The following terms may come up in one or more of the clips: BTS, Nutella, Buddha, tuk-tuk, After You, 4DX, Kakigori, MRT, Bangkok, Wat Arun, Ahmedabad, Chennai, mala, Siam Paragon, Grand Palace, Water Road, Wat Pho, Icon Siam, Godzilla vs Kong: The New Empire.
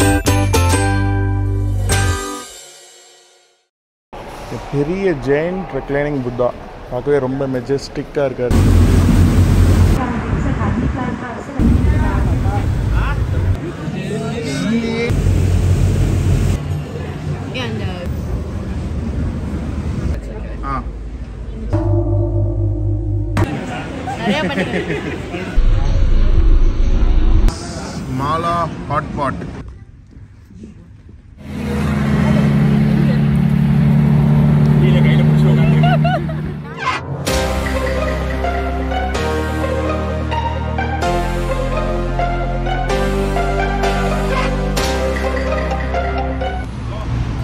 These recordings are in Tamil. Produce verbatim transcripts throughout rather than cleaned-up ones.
A very giant reclining Buddha. Very majestic. Mala hot pot.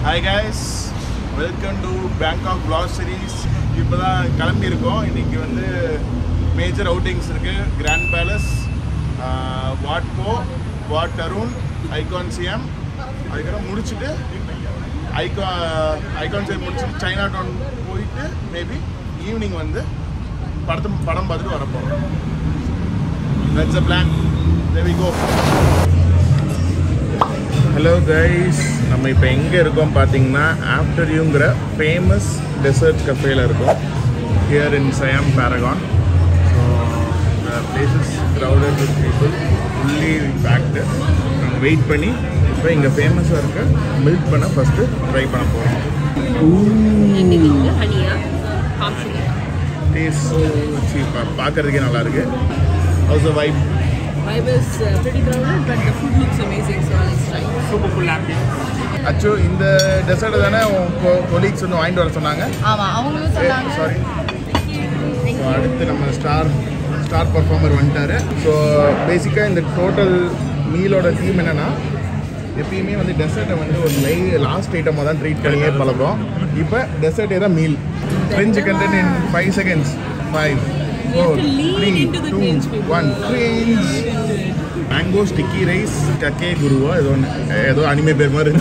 Hi guys, welcome to Bangkok vlog series. இப்பதான் கிளம்பி இருக்கோம். இன்னைக்கு வந்து மேஜர் அவுட்டிங்ஸ் இருக்கு. Grand Palace, Wat Pho, Wat Arun, ஐகான்சியம், அதுக்கப்புறம் முடிச்சுட்டு ஐகா ஐகான்சியம் முடிச்சுட்டு சைனா டவுன் போயிட்டு மேபி ஈவினிங் வந்து படத்தை படம் பார்த்துட்டு வரப்போகிறோம். That's the plan. There we go. Hello guys, நம்ம இப்போ எங்கே இருக்கோம் பார்த்தீங்கன்னா ஆஃப்டர் யூங்கிற ஃபேமஸ் டெசர்ட் கஃபேல இருக்கோம். Here in Siam Paragon. So the place is crowded with people, fully packed. நாங்கள் வெயிட் பண்ணி இப்போ இங்கே ஃபேமஸாக இருக்க மில்க் பண்ண ஃபஸ்ட்டு ட்ரை பண்ண போகிறோம். டேஸ்ட் ஸோ சீப்பாக பார்க்குறதுக்கே நல்லாயிருக்கு. How's the vibe? Vibe is uh, pretty crowded, but the food looks amazing, so let's try. Super full ambience. Achu, in the dessert, dana colleagues undu vaandu vara sonnanga. Ama, avangalum sonnanga. Sorry. Thank you. Thank you. Adutha nama star star performer vandara. So basically in the total meal oda theme enna na எப்பயுமே வந்து டெசர்ட்டை வந்து ஒரு லை லாஸ்ட் ஐட்டமாக தான் ட்ரீட் பண்ணியே பழகும். இப்போ டெசர்ட்டே தான் meal. French content in five seconds five four, three, two, one, cringe. Mango sticky rice, Kakigori. That's an anime name.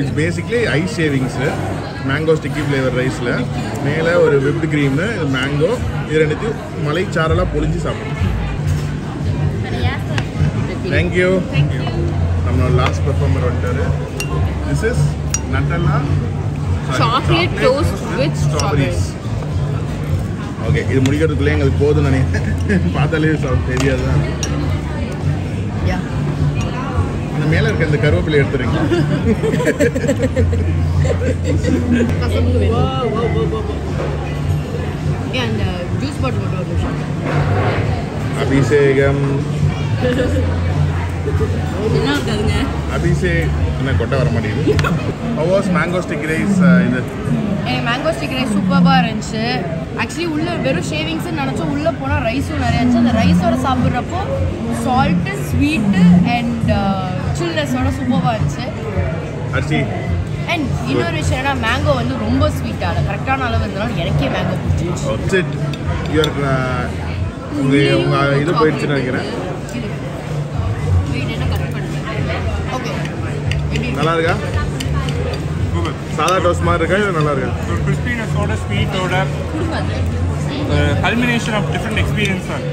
It's basically ice shavings. Mango sticky flavor rice. There's a whipped cream, mango. This is Malay charala polinji saapadu. Thank you. Thank you. Our last performer. This is Nutella. Sorry, chocolate toast with strawberries. Okay, இது முடிக்கிறதுக்குள்ளே எங்களுக்கு போதும் தானே. பார்த்தாலே தெரியாது தான். அந்த மேலே இருக்க இந்த கருவேப்பிலை எடுத்துருங்க. அபிஷேகம் அபிஷேக் என்ன கொட்டை வர மாட்டேங்குது. How was mango stick rice? இது மேங்கோ ஸ்டிக் ரைஸ் சூப்பராக இருந்துச்சு. ஆக்சுவலி உள்ளே வெறும் ஷேவிங்ஸ்ன்னு நினச்சோம், உள்ளே போனால் ரைஸும் நிறையா இருந்துச்சு. அந்த ரைஸோட சாப்பிட்றப்போ சால்ட்டு, ஸ்வீட்டு அண்ட் சில்னஸோட சூப்பராக இருந்துச்சு. அண்ட் இன்னொரு விஷயம் என்னன்னா மேங்கோ வந்து ரொம்ப ஸ்வீட்டாக இல்லை, கரெக்டான அளவு இருந்தாலும் எனக்கே மேங்கோ பிடிச்சி உங்கள் இது போயிடுச்சுன்னு நினைக்கிறேன். ஓகே, நல்லா இருக்கா? சாதா டோஸ்ட் மாதிரி இருக்கா? இது நல்லா இருக்கா? ஒரு கிறிஸ்பினஸோட ஸ்வீட்டோட கல்மினேஷன் ஆஃப் டிஃபரெண்ட் எக்ஸ்பீரியன்ஸ் தான்.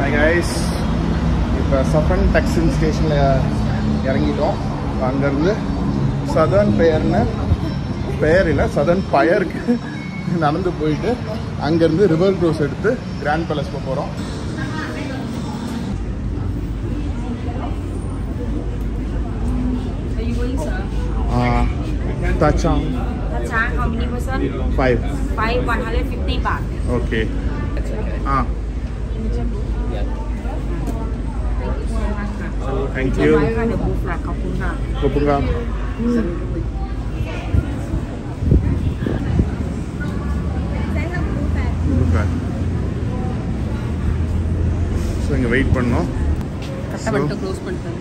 ஹாய் கைஸ், இப்போ சஃபன் டக்சின் ஸ்டேஷனில் இறங்கிட்டோம். அங்கேருந்து சதர்ன் பெயர்னு பெயர் இல்லை சதர்ன் பயருக்கு நடந்து போயிட்டு அங்கேருந்து ரிவர் க்ரூஸ் எடுத்து கிராண்ட் பேலஸ் போக போகிறோம். Tha Chang five five one hundred fifty baht. Okay. Ah thank you. Kopunga kopunga so inga wait pannom katta button close pannadhu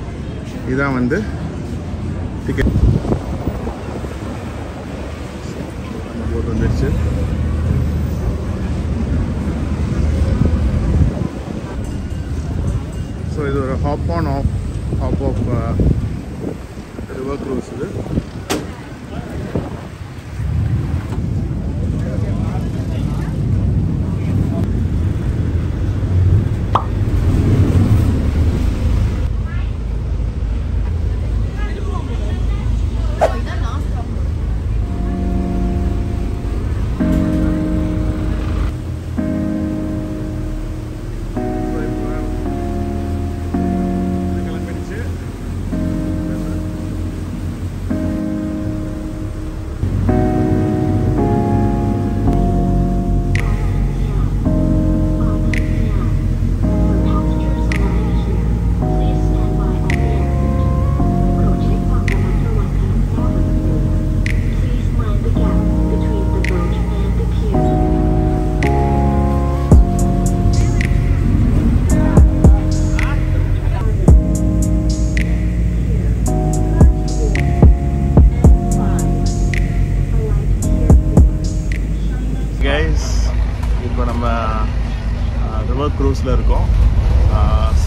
idha vandu ticket boat vandiruchu. So this is a hop on off hop of uh, river cruise.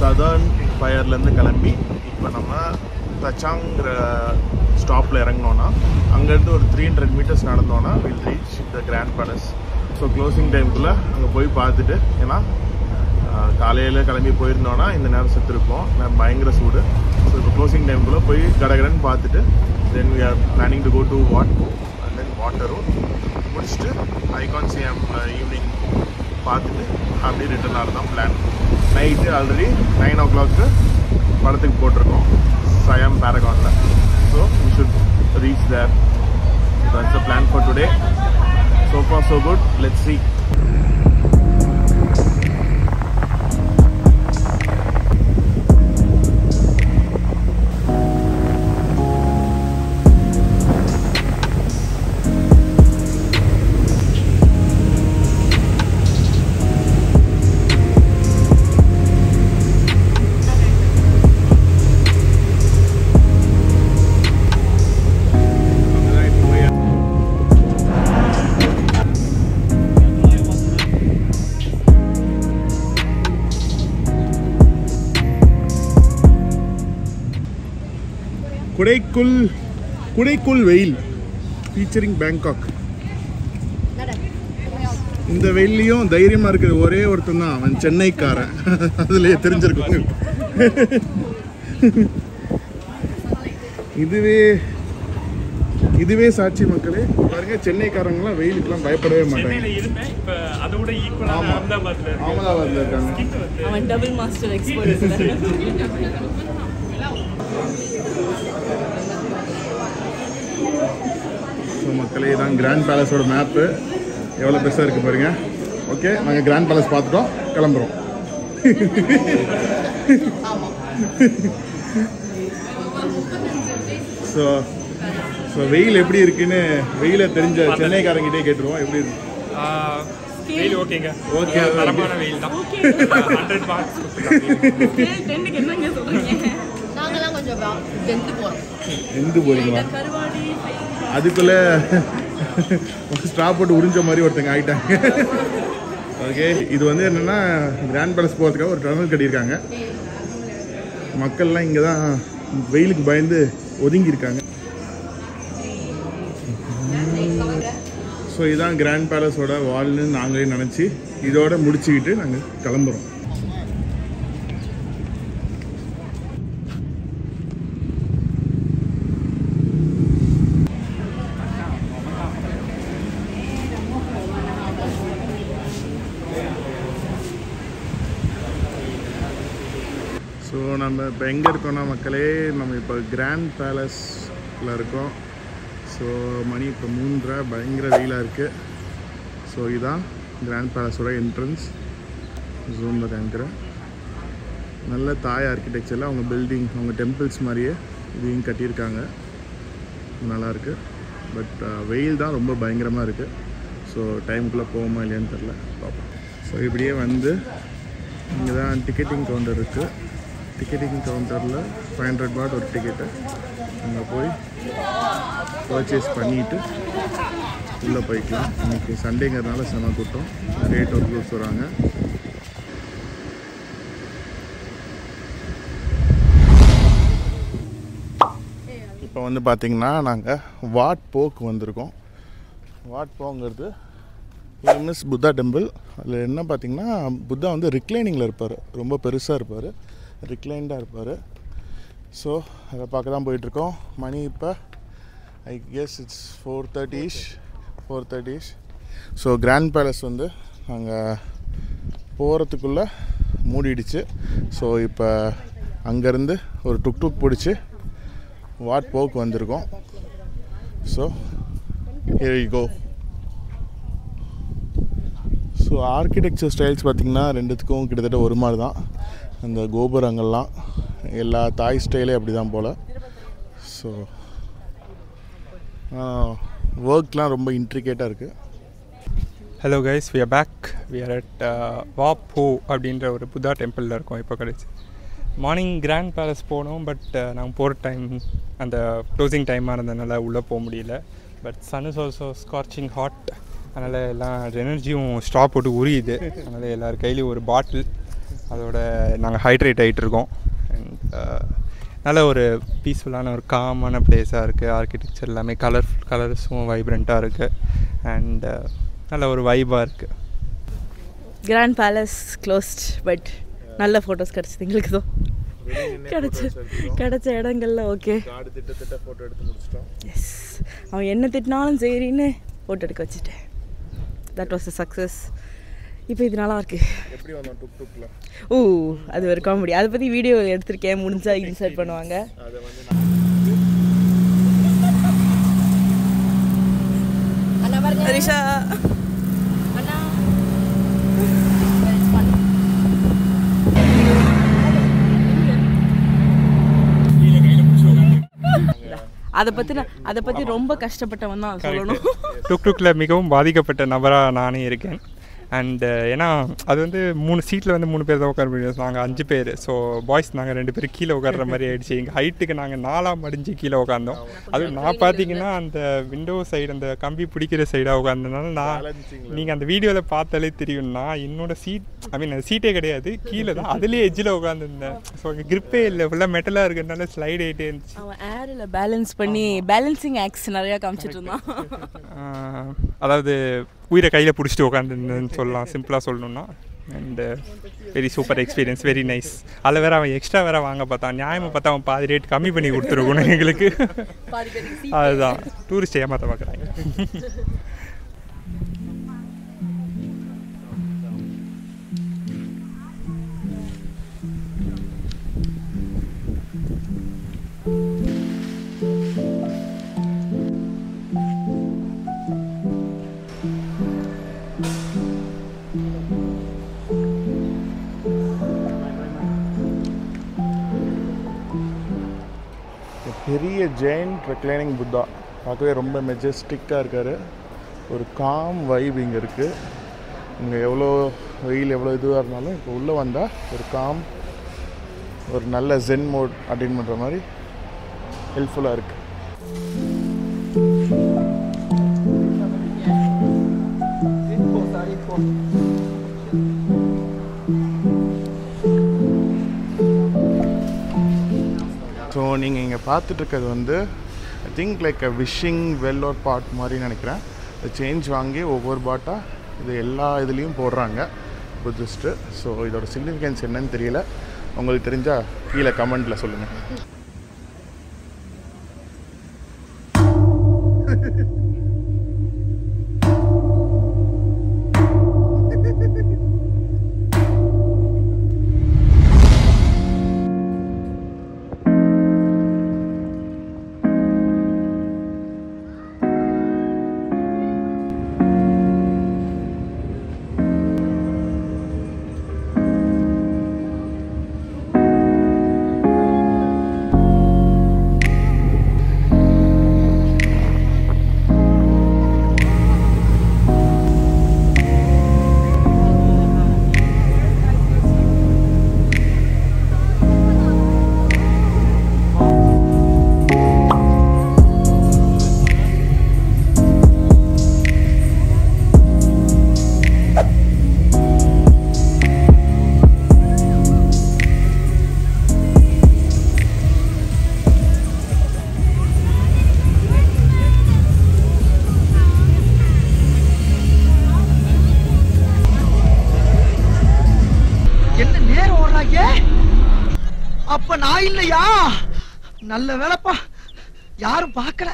Southern Fire la irundhu kalambi ipo nama Tachang stop la irangona anga irundhu or three hundred meters nadandona we will reach the Grand Palace. So closing time kulla anga poi paathittu ena kaalaiyila kalambi poi irundona indha neram sethirukom na bayangara soodu. So the closing time kulla poi kadagaran paathittu then we are planning to go to Wat Pho and then Water Road mudichittu ICONSIAM evening paathittu abbi return aradha plan. Night already nine o'clock படத்துக்கு போட்டுருக்கோம் Siam Paragon. So we should reach there. That's the plan for today. So far so good. Let's see. Kudaikul Kudaikul Veil featuring Bangkok. In the veiliyum dhairiyama irukku ore orthum dhaan avan Chennai kaara adhile therinjirukku. Iduve iduve saachi makkale parunga Chennai kaarangala veilukku la bayappadave maatanga. Chennai la irundha ipo adoda equal ah Ahmedabad la Ahmedabad la irukanga. Avan double master expert irundha. So மக்களே இதான் கிராண்ட் பேலஸோட மேப் எவ்வளவு பெருசா இருக்கு பாருங்க. ஓகே நாங்க கிராண்ட் பேலஸ் பார்த்துட்டோம் கிளம்புறோம். ஆமா. சோ சோ வெயில் எப்படி இருக்குன்னு வெயில தெரிஞ்ச சென்னைக்காரங்கிட்டே கேட்றோம் எப்படி இருக்கு. ஆ வெயில் ஓகேங்க. ஓகே தரமான வெயில் தான். ஓகே one hundred marks கொடுத்துட்டாங்க. ten க்கு என்னங்க சொல்றீங்க? நாங்கலாம் கொஞ்சம் வெந்து போறோம். வெந்து போறீங்களா? கருவாடி அதுக்குள்ள ஸ்டாப் போட்டு உறிஞ்ச மாதிரி ஒருத்தங்க ஆயிட்டாங்க. ஓகே இது வந்து என்னன்னா கிராண்ட் பேலஸ் போறதுக்காக ஒரு டனல் கட்டியிருக்காங்க. மக்கள்லாம் இங்கே தான் வெயிலுக்கு பயந்து ஒதுங்கி இருக்காங்க. ஸோ இதுதான் கிராண்ட் பேலஸோட வால்னு நாங்களே நினச்சி இதோட முடிச்சுக்கிட்டு நாங்கள் கிளம்புறோம். நம்ம இப்போ எங்கே இருக்கோம்னா மக்களே நம்ம இப்போ கிராண்ட் பேலஸில் இருக்கோம். ஸோ மணி இப்போ மூன்றரை பயங்கர வெயிலாக இருக்குது. ஸோ இதுதான் கிராண்ட் பேலஸோட என்ட்ரன்ஸ். ஜூமில் காமிக்கிறேன். நல்ல தாய் ஆர்கிடெக்சரில் அவங்க பில்டிங் அவங்க டெம்பிள்ஸ் மாதிரியே இதையும் கட்டியிருக்காங்க. நல்லாயிருக்கு. பட் வெயில் தான் ரொம்ப பயங்கரமாக இருக்குது. ஸோ டைமுக்குள்ளே போகுமா இல்லையான்னு தெரில பார்ப்போம். ஸோ இப்படியே வந்து இங்கே தான் டிக்கெட்டிங் கவுண்டர் இருக்குது. டிக்கெட்டிங் கவுண்டரில் ஃபைவ் ஹண்ட்ரட் பாட் ஒரு டிக்கெட்டை அங்கே போய் பர்ச்சேஸ் பண்ணிவிட்டு உள்ளே போய்க்கலாம். இன்றைக்கி சண்டேங்கிறதுனால செம கூட்டம். ரேட் ஒரு க்ளோஸ் வராங்க. இப்போ வந்து பாத்தீங்கன்னா நாங்க வாட் போக்கு வந்திருக்கோம். வாட் போங்கிறது ஃபேமஸ் புத்தா டெம்பிள். அதில் என்ன பார்த்தீங்கன்னா புத்தா வந்து ரிக்ளைனிங்கில் இருப்பார், ரொம்ப பெருசாக இருப்பார், ரிக்ளைன்டாக இருப்பார். ஸோ அதை பார்க்க தான் போயிட்டுருக்கோம். மணி இப்போ I guess it's four thirtyish four thirtyish so Grand Palace வந்து நாங்கள் போகிறதுக்குள்ளே மூடிடுச்சு. ஸோ இப்போ அங்கேருந்து ஒரு டுக் டுக் பிடிச்சி வாட் போக்கு வந்திருக்கோம். So here you go. So architecture styles பார்த்திங்கன்னா ரெண்டுத்துக்கும் கிட்டத்தட்ட ஒரு மாதிரி தான். அந்த கோபுரங்கள்லாம் எல்லா தாய் ஸ்டைலே அப்படி தான் போல். ஸோ ஒர்க்லாம் ரொம்ப இன்ட்ரிகேட்டாக இருக்குது. Hello guys, we are back. We are at Wat Pho அப்படின்ற ஒரு புத்தா டெம்பிளில் இருக்கோம் இப்போ. கிடைச்சி மார்னிங் கிராண்ட் பேலஸ் போனோம், பட் நாங்கள் போகிற டைம் அந்த க்ளோசிங் டைமாக இருந்ததுனால உள்ளே போக முடியல. But sun is also scorching hot, அதனால் எல்லாம் எனர்ஜியும் ஸ்டாப் போட்டு உரியுது. அதனால் எல்லோரும் கையிலையும் ஒரு பாட்டில், அதோட நாங்கள் ஹைட்ரேட் ஆகிட்டுருக்கோம். அண்ட் நல்ல ஒரு பீஸ்ஃபுல்லான ஒரு காமான பிளேஸாக இருக்குது. ஆர்கிடெக்சர் எல்லாமே கலர்ஃபுல், கலர்ஸும் வைப்ரண்ட்டாக இருக்குது. அண்ட் நல்ல ஒரு வைபாக இருக்குது. கிராண்ட் பேலஸ் க்ளோஸ்ட், பட் நல்ல ஃபோட்டோஸ் கிடச்சிது எங்களுக்கு. தான் கிடைச்ச கிடைச்ச இடங்கள்ல ஓகே. எஸ், அவன் என்ன திட்டினாலும் சரின்னு ஃபோட்டோ எடுக்க வச்சுட்டேன். That was a success. இப்போ இது நல்லா இருக்குது. ஓ, அது ஒரு காமெடி. அதை பற்றி வீடியோ எடுத்திருக்கேன், முடிஞ்சா இன்சர்ட் பண்ணுவாங்க. அதை பற்றின அதை பற்றி ரொம்ப கஷ்டப்பட்டவன் தான் சொல்லணும். டுக் டுக்கில் மிகவும் பாதிக்கப்பட்ட நபராக நானே இருக்கேன். அண்டு ஏன்னா அது வந்து மூணு சீட்டில் வந்து மூணு பேர் தான் உட்கார முடியும். நாங்கள் அஞ்சு பேர். ஸோ பாய்ஸ் நாங்கள் ரெண்டு பேர் கீழே உட்கார்ற மாதிரி ஆகிடுச்சு. எங்கள் ஹைட்டுக்கு நாங்கள் நாலாம் அடிஞ்சு கீழே உட்காந்தோம். அதுவும் நான் பார்த்தீங்கன்னா அந்த விண்டோ சைடு, அந்த கம்பி பிடிக்கிற சைடாக உட்காந்ததுனால நான், நீங்கள் அந்த வீடியோவில் பார்த்தாலே தெரியும்னா என்னோட சீட், ஐ மீன் சீட்டே கிடையாது, கீழே தான், அதுலேயே எஜ்ஜில் உட்காந்துருந்தேன். ஸோ அங்கே கிரிப்பே இல்லை, ஃபுல்லாக மெட்டலாக இருக்கிறதுனால ஸ்லைட் ஆகிட்டே இருந்துச்சு. அவன் ஏரில் பேலன்ஸ் பண்ணி பேலன்சிங் ஆக்ஸ் நிறையா காமிச்சிட்டு இருந்தான். அதாவது உயிரை கையில் பிடிச்சிட்டு உட்காந்துருந்தேன்னு சொல்லலாம், சிம்பிளாக சொல்லணும்னா. And very super experience, very nice. அதில் வேறு அவன் எக்ஸ்ட்ரா வேறு வாங்க பார்த்தான். நியாயமாக பார்த்தா அவன் பாதி ரேட் கம்மி பண்ணி கொடுத்துருக்கணும் எங்களுக்கு. அதுதான் டூரிஸ்ட் ஏமாற்ற பார்க்குறாங்க. பெரிய ஜெயின்ட் ரெக்ளைனிங் புத்தா பார்க்கவே ரொம்ப மெஜஸ்டிக்காக இருக்கார். ஒரு காம் வைப் இங்கே இருக்குது. இங்கே எவ்வளோ வெயில், எவ்வளோ இதுவாக இருந்தாலும் இப்போ உள்ளே வந்தால் ஒரு காம், ஒரு நல்ல ஜென் மோட் அட்டைன் பண்ணுற மாதிரி ஹெல்ப்ஃபுல்லாக இருக்குது. ஸோ நீங்கள் இங்கே பார்த்துட்ருக்கிறது வந்து I think like a wishing well or pot மாதிரி நினைக்கிறேன். சேஞ்ச் வாங்கி ஒவ்வொரு பாட்டாக இது எல்லா இதுலேயும் போடுறாங்க புத்திஸ்ட்டு. ஸோ இதோட சிக்னிஃபிகன்ஸ் என்னன்னு தெரியல, உங்களுக்கு தெரிஞ்சால் கீழே கமெண்ட்டில் சொல்லுங்கள். போடுறாயே அப்ப நான் இல்லையா நல்ல வேளைப்பா யாரும் பார்க்கல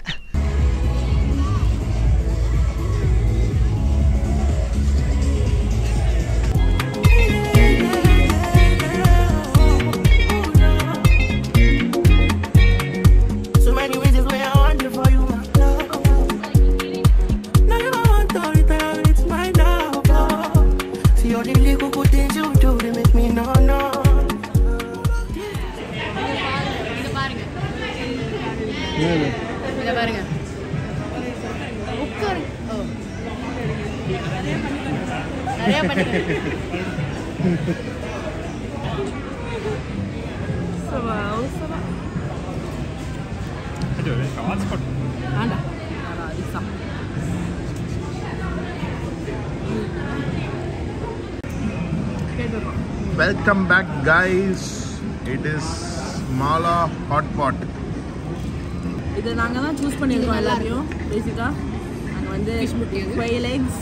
Welcome back guys, it is Mala hot pot. This is choose basically quail eggs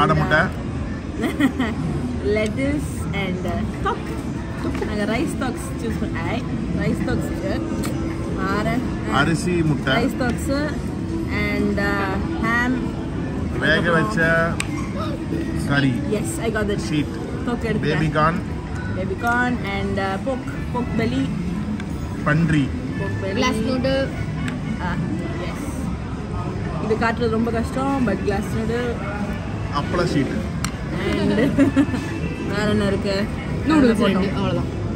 and uh, lettuce and uh, stock. Rice stocks choose for I. Rice stocks and rice stocks and uh, ham. Curry. Yes, I got that sheet. Baby corn. Baby corn and uh, pork, pork belly. Pandri. Pork belly. Glass noodle. Ah, yes. This is very difficult, but glass noodle. Appala sheet. And noodles.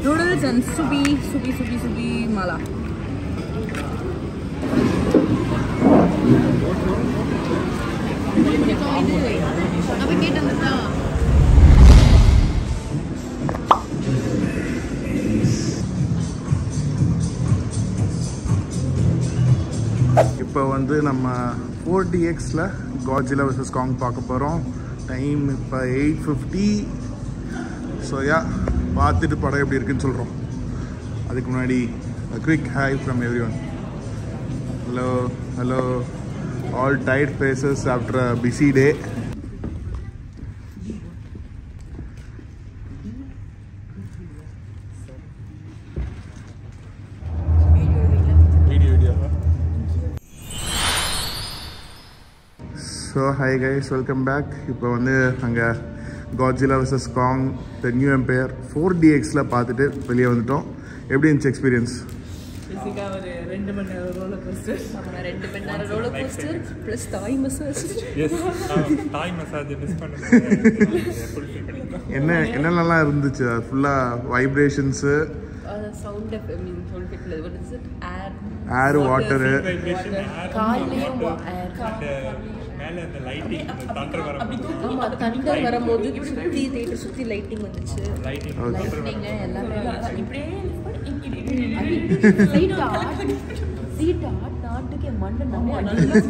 Noodles and soupy, soupy, soupy, soupy mala. இப்போ வந்து நம்ம four D X ல Godzilla vs Kong பார்க்க போறோம். டைம் இப்போ eight fifty. So yeah, பார்த்துட்டு படம் எப்படி இருக்குன்னு சொல்றோம். அதுக்கு முன்னாடி a quick hi from everyone. Hello, hello. All tired faces after a busy day. So hi guys, welcome back. இப்போ வந்து அங்க Godzilla vs Kong: The New Empire four D X ல பார்த்துட்டு வெளிய வந்துட்டோம். எப்படி இருந்துச்சு எக்ஸ்பீரியன்ஸ்? பேசிக்கா ஒரு ரெண்டு மணி நேர ரோலர் கோஸ்டர். நம்ம ரெண்டு மணி நேர roller coaster plus Thai massage. Yes. Thai massage miss பண்ணேன். என்ன என்னெல்லாம் இருந்துச்சு? ஃபுல்லா vibrations sound of, I mean, sound effect, what is it? Air, air, water, vibration, air, water, air, மேல அந்த லைட்டிங் தண்டர் வர ஆமா தண்டர் வரும்போது சுத்தி தேட்டர் சுத்தி லைட்டிங் வந்துச்சு லைட்டிங் லைட்டிங் எல்லாமே இப்படியே லைட்டா சீட்டா நாட்டுக்கு மண்ட நம்ம அடிச்சு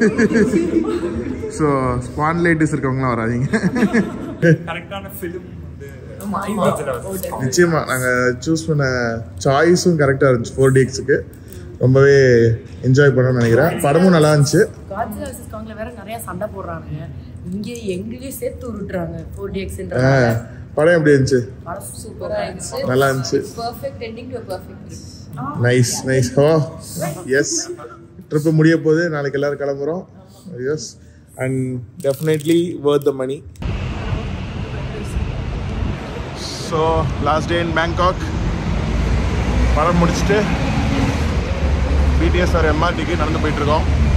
சோ ஸ்பான்லைட்டிஸ் இருக்கவங்கலாம் வராதீங்க கரெக்ட்டான ஃபிலிம் நிச்சயமா நாங்க சூஸ் பண்ண சாய்ஸும் கரெக்டா இருந்துச்சு four D X க்கு ரொம்பவே என்ஜாய் பண்ணனும் நினைக்கிறேன் படமும் நல்லா இருந்துச்சு Godzilla vs Kong ல வேற நிறைய சண்டை போடுறாங்க இங்க எங்களையும் சேர்த்து உருட்டுறாங்க four D X ன்றனால படம் எப்படி இருந்துச்சு படம் சூப்பரா இருந்துச்சு நல்லா இருந்துச்சு perfect ending to a perfect trip nice nice oh yes trip முடிய போகுது நாளைக்கு எல்லாரும் கிளம்புறோம் yes and definitely worth the money so last day in Bangkok படம் முடிச்சிட்டு B T S or M R T க்கு நடந்து போயிட்டு இருக்கோம்